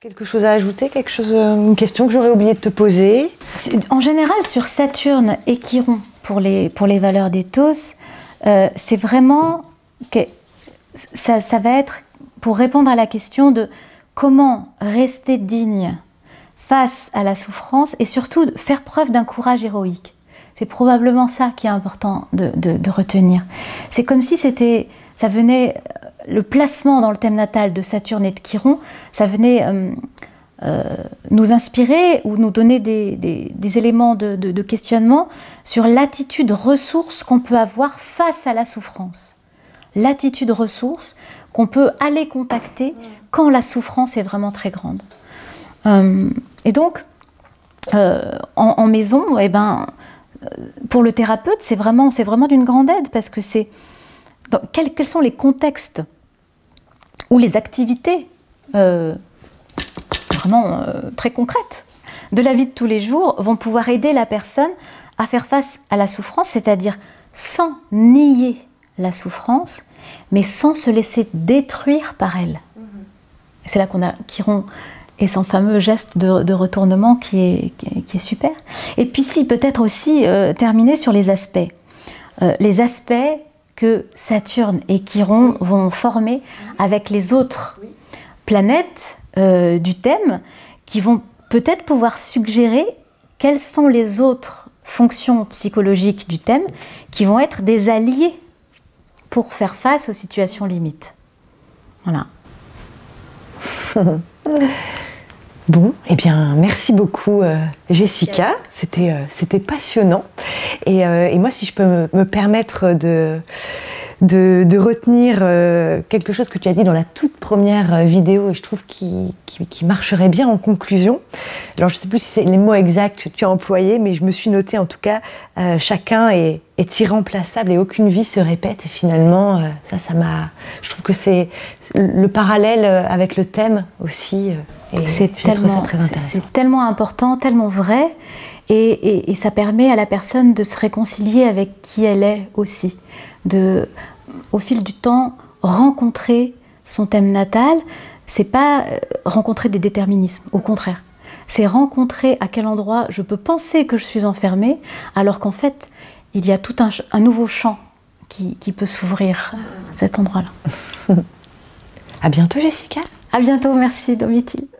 Quelque chose à ajouter, quelque chose, une question que j'aurais oublié de te poser? En général, sur Saturne et Chiron, pour les valeurs des Tauses, c'est vraiment... Okay, ça va être pour répondre à la question de comment rester digne face à la souffrance et surtout faire preuve d'un courage héroïque. C'est probablement ça qui est important de retenir. C'est comme si c'était, ça venait, le placement dans le thème natal de Saturne et de Chiron, ça venait nous inspirer ou nous donner des éléments de questionnement sur l'attitude ressource qu'on peut avoir face à la souffrance. L'attitude ressource qu'on peut aller contacter quand la souffrance est vraiment très grande. Et donc, en maison, eh ben, pour le thérapeute, c'est vraiment d'une grande aide parce que c'est... Quels sont les contextes ou les activités vraiment très concrètes de la vie de tous les jours vont pouvoir aider la personne à faire face à la souffrance, c'est-à-dire sans nier la souffrance, mais sans se laisser détruire par elle. C'est là qu'on a Chiron et son fameux geste de retournement qui est super. Et puis si, peut-être aussi terminer sur les aspects. Les aspects que Saturne et Chiron vont former avec les autres planètes du thème, qui vont peut-être pouvoir suggérer quelles sont les autres fonctions psychologiques du thème qui vont être des alliés pour faire face aux situations limites. Voilà. Bon, eh bien, merci beaucoup Jessica, c'était passionnant. Et moi, si je peux me permettre de retenir quelque chose que tu as dit dans la toute première vidéo, et je trouve qui marcherait bien en conclusion. Alors, je ne sais plus si c'est les mots exacts que tu as employés, mais je me suis notée en tout cas, chacun est irremplaçable et aucune vie se répète. Et finalement, ça m'a... Je trouve que c'est le parallèle avec le thème aussi... C'est tellement important, tellement vrai, et ça permet à la personne de se réconcilier avec qui elle est aussi, de, au fil du temps, rencontrer son thème natal. C'est pas rencontrer des déterminismes, au contraire. C'est rencontrer à quel endroit je peux penser que je suis enfermée, alors qu'en fait, il y a tout un nouveau champ qui peut s'ouvrir à cet endroit-là. À bientôt, Jessica. À bientôt, merci Domitille.